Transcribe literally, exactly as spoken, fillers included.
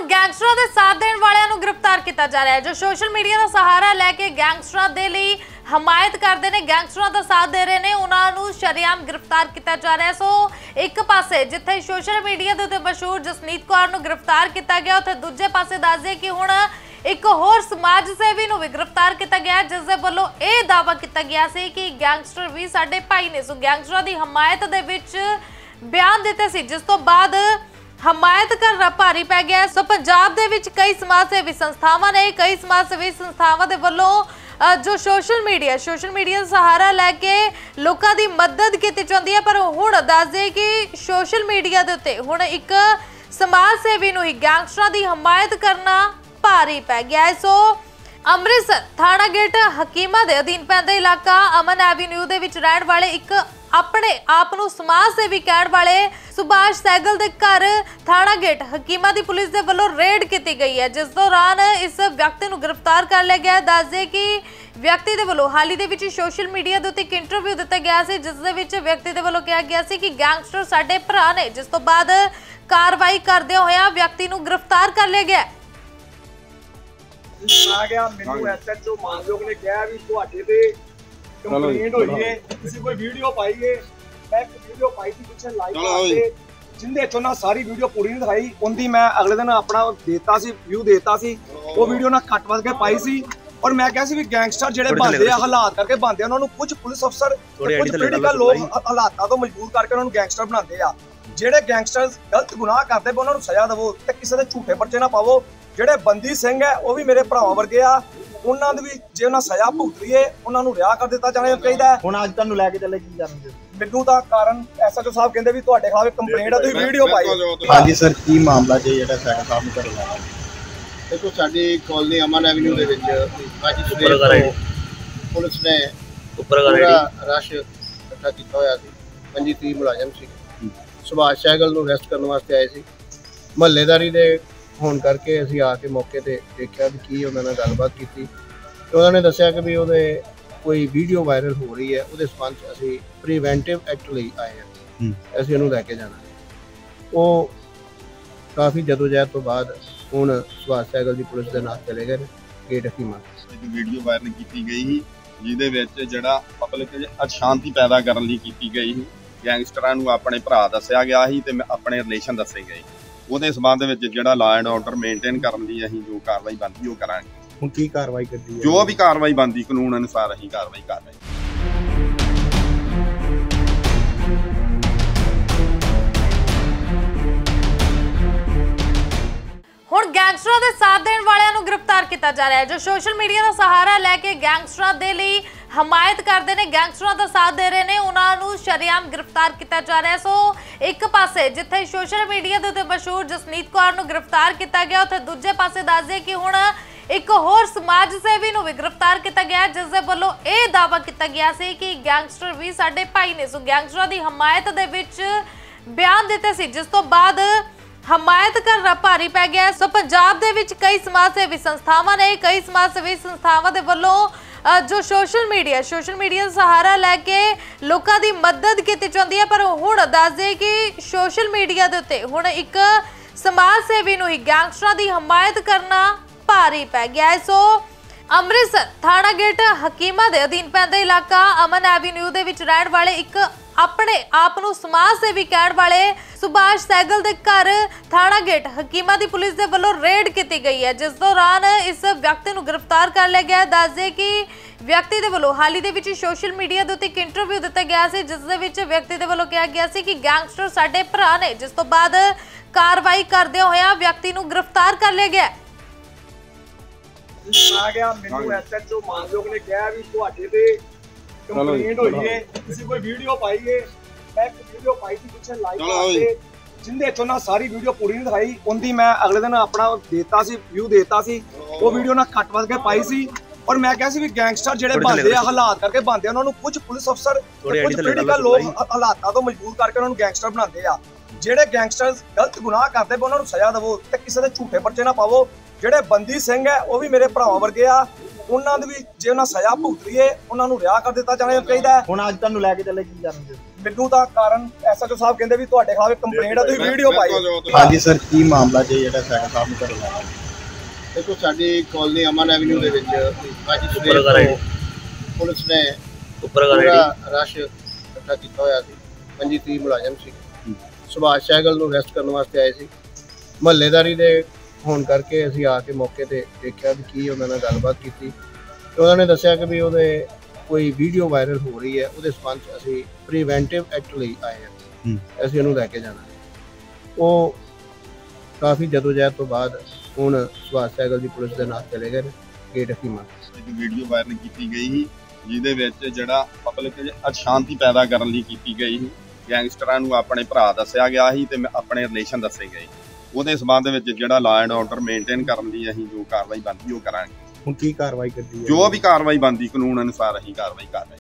और ਗੈਂਗਸਟਰਾਂ ਦੇ साथ देने वालों को गिरफ्तार किया जा रहा है जो सोशल मीडिया का सहारा लैके ਗੈਂਗਸਟਰਾਂ ਦੇ ਲਈ हमायत करते हैं, ਗੈਂਗਸਟਰਾਂ ਦਾ साथ दे रहे हैं, उन्होंने ਸ਼ਰੇਆਮ गिरफ्तार किया जा रहा है। सो एक पासे जिथे सोशल मीडिया के उत्ते मशहूर ਜਸਨੀਤ ਕੌਰ ਨੂੰ गिरफ्तार किया गया, उत्थे दूजे पासे दस दिए कि हुण एक होर समाज सेवी भी गिरफ्तार किया गया जिस वालों यह दावा किया गया से कि गैंगस्टर भी साडे भाई ने। सो गैंगस्टर की हमायत दे विच बयान दिते सी जिस तो बाद हमायत करना भारी पै गया। सो पंजाब दे विच कई समाज सेवी संस्थावां ने कई समाज सेवी संस्थावां दे वल्लों जो सोशल मीडिया सोशल मीडिया सहारा लैके लोगों की मदद की जाती है, पर हुण दस दे कि सोशल मीडिया के उत्ते हुण एक समाज सेवी नूं ही गैंगस्टर की हमायत करना भारी पै गया है। सो अमृतसर थाणा गेट हकीमा के अधीन पैंदा इलाका अमन एवेन्यू दे विच रहण वाले एक अपने आप नूं समाज सेवी कहण वाले सुभाष सैगल के घर थाणा गेट हकीमा की पुलिस के वल्लों रेड की गई है, जिस दौरान इस व्यक्ति को गिरफ्तार कर लिया गया। दस दे कि व्यक्ति के वल्लों हाल ही दे विच सोशल मीडिया के उत्ते एक इंटरव्यू दिता गया सी जिस दे विच व्यक्ति के वल्लों कहा गया सी कि गैंगस्टर साडे भरा ने, जिस तों बाद कार्रवाई करदे होया व्यक्ति को गिरफ्तार कर लिया गया। ਆ ਗਿਆ ਮੈਨੂੰ ਐਸਐਚਓ ਮਾਨਯੋਗ ਨੇ ਕਿਹਾ ਵੀ ਤੁਹਾਡੇ ਤੇ ਕੰਪਲੇਂਟ ਹੋਈ ਹੈ, ਤੁਸੀਂ ਕੋਈ ਵੀਡੀਓ ਪਾਈ ਹੈ। ਮੈਂ ਇੱਕ ਵੀਡੀਓ ਪਾਈ ਸੀ ਪਿੱਛੇ ਲਾਈਵ ਤੇ ਜਿੰਦੇ ਚੋਂ ਨਾ ਸਾਰੀ ਵੀਡੀਓ ਪੂਰੀ ਨਹੀਂ ਦਿਖਾਈ ਉਹਦੀ ਮੈਂ ਅਗਲੇ ਦਿਨ ਆਪਣਾ ਦੇਤਾ ਸੀ ਵਿਊ ਦੇਤਾ ਸੀ ਉਹ ਵੀਡੀਓ ਨਾ ਕੱਟ ਵਸ ਕੇ ਪਾਈ ਸੀ। ਔਰ ਮੈਂ ਕਿਹਾ ਸੀ ਵੀ ਗੈਂਗਸਟਰ ਜਿਹੜੇ ਬੰਦੇ ਆ ਹਾਲਾਤ ਕਰਕੇ ਬੰਦੇ ਉਹਨਾਂ ਨੂੰ ਕੁਝ ਪੁਲਿਸ ਅਫਸਰ ਕੁਝ ਪੋਲੀਟੀਕਲ ਲੋਕ ਹਾਲਾਤਾਂ ਤੋਂ ਮਜਬੂਰ ਕਰਕੇ ਉਹਨਾਂ ਨੂੰ ਗੈਂਗਸਟਰ ਬਣਾਉਂਦੇ ਆ। ਜਿਹੜੇ ਗੈਂਗਸਟਰ ਗਲਤ ਗੁਨਾਹ ਕਰਦੇ ਉਹਨਾਂ ਨੂੰ ਸਜ਼ਾ ਦਿਵੋ ਤੇ ਕਿਸੇ ਦੇ ਝੂਠੇ ਪਰਚੇ ਨਾ ਪਾਵੋ। ਜਿਹੜੇ ਬੰਦੀ ਸਿੰਘ ਹੈ ਉਹ ਵੀ ਮੇਰੇ ਭਰਾਵਾਂ ਵਰਗੇ ਆ, ਉਹਨਾਂ ਦੇ ਵੀ ਜੇ ਉਹਨਾਂ ਸਜ਼ਾ ਭੁਗਤਦੀ ਹੈ ਉਹਨਾਂ ਨੂੰ ਰਿਹਾਅ ਕਰ ਦਿੱਤਾ ਜਾਣਾ ਚਾਹੀਦਾ। ਹੁਣ ਅੱਜ ਤੁਹਾਨੂੰ ਲੈ ਕੇ ਚੱਲੇ ਕੀ ਕਰਨਗੇ? ਮੈਨੂੰ ਤਾਂ ਕਾਰਨ ਐਸਐਚਓ ਸਾਹਿਬ ਕਹਿੰਦੇ ਵੀ ਤੁਹਾਡੇ ਖਿਲਾਫ ਕੰਪਲੇਂਟ ਆ ਤੁਸੀਂ ਵੀਡੀਓ ਪਾਈ। ਹਾਂਜੀ ਸਰ ਕੀ ਮਾਮਲਾ ਜੇ ਜਿਹੜਾ ਸਾਡਾ ਸਾਹਮਣੇ ਕਰ ਰਿਹਾ? ਦੇਖੋ ਸਾਡੀ ਕਾਲਨੀ ਅਮਨ ਐਵਨਿਊ ਦੇ ਵਿੱਚ ਅੱਜ ਸਵੇਰ ਪੁਲਿਸ ਨੇ ਉੱਪਰ ਗਾੜੀ ਰਸ਼ ਇਕੱਠਾ ਕੀਤਾ ਹੋਇਆ ਸੀ। ਪੰਜੀ ਤੀਹ ਮੁਲਾਜ਼ਮ ਸੀ ਸੁਭਾਸ਼ ਸਹਿਗਲ ਨੂੰ ਅਰੈਸਟ ਕਰਨ ਵਾਸਤੇ ਆਏ ਸੀ। ਮਹੱਲੇਦਾਰੀ ਦੇ होने करके असी आके मौके पर देखा भी की उन्होंने गलबात की, उन्होंने दसिया कि भी उहदे कोई वीडियो वायरल हो रही है, उहदे संबंध असी प्रीवेंटिव एक्ट लई आए हैं, असी उहनूं लैके जाना। वो काफ़ी जदोजहद तो बाद हुण सुभाष सैगल की पुलिस के नाल चले गए गेट हकीमा। वीडियो वायरल की गई जिहदे विच जिहड़ा पब्लिक अशांति पैदा करन लई कीती गई सी। गैंगस्टरां नूं अपने भरा दस्सिया गया सी ते अपने रिलेशन दस्से गए, ਉਹਦੇ ਸੰਬੰਧ ਵਿੱਚ ਜਿਹੜਾ ਲਾ ਐਂਡ ਆਰਡਰ ਮੇਨਟੇਨ ਕਰਨ ਲਈ ਅਸੀਂ ਜੋ ਕਾਰਵਾਈ ਬਣਦੀ ਉਹ ਕਰਾਂਗੇ। ਹੁਣ ਕੀ ਕਾਰਵਾਈ ਕਰਦੀ ਹੈ? ਜੋ ਵੀ ਕਾਰਵਾਈ ਬਣਦੀ ਕਾਨੂੰਨ ਅਨੁਸਾਰ ਅਸੀਂ ਕਾਰਵਾਈ ਕਰ ਰਹੇ ਹਾਂ। ਹੁਣ ਗੈਂਗਸਟਰਾਂ ਦੇ ਸਾਥ ਦੇਣ ਵਾਲਿਆਂ ਨੂੰ ਗ੍ਰਿਫਤਾਰ ਕੀਤਾ ਜਾ ਰਿਹਾ ਹੈ ਜੋ ਸੋਸ਼ਲ ਮੀਡੀਆ ਦਾ ਸਹਾਰਾ ਲੈ ਕੇ ਗੈਂਗਸਟਰਾਂ ਦੇ ਲਈ हमायत करते हैं, गैंगस्टरों का साथ दे रहे हैं, उन्होंने शरेआम गिरफ्तार किया जा रहा है। सो एक पासे जिथे सोशल मीडिया के उत्ते मशहूर जसनीत कौर को गिरफ्तार किया गया, उत्थे दूजे पासे दस दिए कि हुण एक होर समाज सेवी भी गिरफ्तार किया गया जिस वालों यह दावा किया गया से कि गैंगस्टर भी साडे भाई ने। सो गैंगस्टरों की हमायत दे विच बयान दिते सी जिस तो बाद हमायत करना भारी पै गया। सो पंजाब दे विच कई समाज सेवी संस्थावां ने कई समाज सेवी संस्थावां दे वल्लों जो सोशल मीडिया सोशल मीडिया सहारा लैके लोगों की मदद की जाती है, पर हुण दस दे कि सोशल मीडिया के उत्ते हुण एक समाज सेवी नूं ही गैंगस्टरां की हमायत करना भारी पै गया है। सो अमृतसर थाणा गेट हकीमा के अधीन पैंदा इलाका अमन एवेन्यू के विच रहण वाले एक अपने आप नूं समाज सेवी कहण वाले सुभाष सैगल के घर थाणा गेट हकीमा की पुलिस के वल्लों रेड की गई है, जिस दौरान इस व्यक्ति को गिरफ्तार कर लिया गया। दस दे कि व्यक्ति के वल्लों हाल ही दे सोशल मीडिया के उत्ते एक इंटरव्यू दिता गया सी जिस दे विच व्यक्ति के वल्लों कहा गया सी कि गैंगस्टर साडे भरा ने, जिस तों बाद कार्रवाई करदे होया व्यक्ति को गिरफ्तार कर लिया गया। ਆ ਗਿਆ ਮੈਨੂੰ ਐਸਐਚਓ ਮਾਨਯੋਗ ਨੇ ਕਿਹਾ ਵੀ ਤੁਹਾਡੇ ਤੇ ਕੰਪਲੇਂਟ ਹੋਈ ਹੈ, ਤੁਸੀਂ ਕੋਈ ਵੀਡੀਓ ਪਾਈ ਹੈ। ਮੈਂ ਇੱਕ ਵੀਡੀਓ ਪਾਈ ਸੀ ਪਿੱਛੇ ਲਾਈਵ ਤੇ ਜਿੰਦੇ ਚੋਂ ਨਾ ਸਾਰੀ ਵੀਡੀਓ ਪੂਰੀ ਨਹੀਂ ਦਿਖਾਈ ਉਹਦੀ ਮੈਂ ਅਗਲੇ ਦਿਨ ਆਪਣਾ ਦੇਤਾ ਸੀ ਵਿਊ ਦੇਤਾ ਸੀ ਉਹ ਵੀਡੀਓ ਨਾ ਕੱਟ ਵਸ ਕੇ ਪਾਈ ਸੀ। ਔਰ ਮੈਂ ਕਿਹਾ ਸੀ ਵੀ ਗੈਂਗਸਟਰ ਜਿਹੜੇ ਬੰਦੇ ਆ ਹਾਲਾਤ ਕਰਕੇ ਬੰਦੇ ਉਹਨਾਂ ਨੂੰ ਕੁਝ ਪੁਲਿਸ ਅਫਸਰ ਕੁਝ ਪੋਲੀਟੀਕਲ ਲੋਕ ਹਾਲਾਤਾਂ ਤੋਂ ਮਜਬੂਰ ਕਰਕੇ ਉਹਨਾਂ ਨੂੰ ਗੈਂਗਸਟਰ ਬਣਾਉਂਦੇ ਆ। ਜਿਹੜੇ ਗੈਂਗਸਟਰ ਗਲਤ ਗੁਨਾਹ ਕਰਦੇ ਉਹਨਾਂ ਨੂੰ ਸਜ਼ਾ ਦੇਵੋ ਤੇ ਕਿਸੇ ਦੇ ਝੂਠੇ ਪਰਚੇ ਨਾ ਪਾਵੋ। ਜਿਹੜੇ ਬੰਦੀ ਸਿੰਘ ਹੈ ਉਹ ਵੀ ਮੇਰੇ ਭਰਾਵਾਂ ਵਰਗੇ ਆ, उन्होंने भी जो उन्होंने सजा भुगत रही है उन्होंने रिहा कर दिता जाना चाहिए है। हम अज तुहानूं लैके चले की जाना चाहिए मैनू तो कारण एस एच ओ साहब कहते भी तुहाडे खिलाफ कंप्लेंट है, तुसीं वीडियो पाई। हाँ जी सर, की मामला जी जो सैकल साहब नूं करना है? देखो साडी कॉलोनी अमन एवेन्यू दे विच अज सवेरे पुलिस ने पूरा रश इकट्ठा किया होया सी। पंजी तीह मुलाजम सी सुभाष सैगल नूं अरैसट करने वास्ते आए सी। महल्लेदारी दे होने करके असीं आके मौके पर देखा भी की उन्होंने गलबात की। उन्होंने दस्या कि भी उहदे कोई वीडियो वायरल हो रही है, उहदे संबंध च असीं प्रीवेंटिव एक्ट लई आए हैं। असीं उहनूं लैके जाना वो काफ़ी जदोजहद तो बाद हुण सुभाष सैगल दी पुलिस दे नाल चले गए गेट हकीमा। एक वीडियो वायरल की गई जिहदे विच जिहड़ा पब्लिक अशांति पैदा करन लई की गई सी। गैंगस्टरां नूं अपने भरा दस्या गया सी ते अपने रिलेशन दस्से गए। ਉਹਦੇ ਸੰਬੰਧ ਵਿੱਚ ਜਿਹੜਾ ਲਾ ਐਂਡ ਆਰਡਰ ਮੇਨਟੇਨ ਕਰਨ ਦੀ ਅਸੀਂ ਜੋ ਕਾਰਵਾਈ ਬਣਦੀ ਉਹ ਕਰਾਂਗੇ। ਹੁਣ ਕੀ ਕਾਰਵਾਈ ਕਰਦੀ ਹੈ? ਜੋ ਵੀ ਕਾਰਵਾਈ ਬਣਦੀ ਕਾਨੂੰਨ ਅਨੁਸਾਰ ਅਸੀਂ ਕਾਰਵਾਈ ਕਰ ਰਹੇ।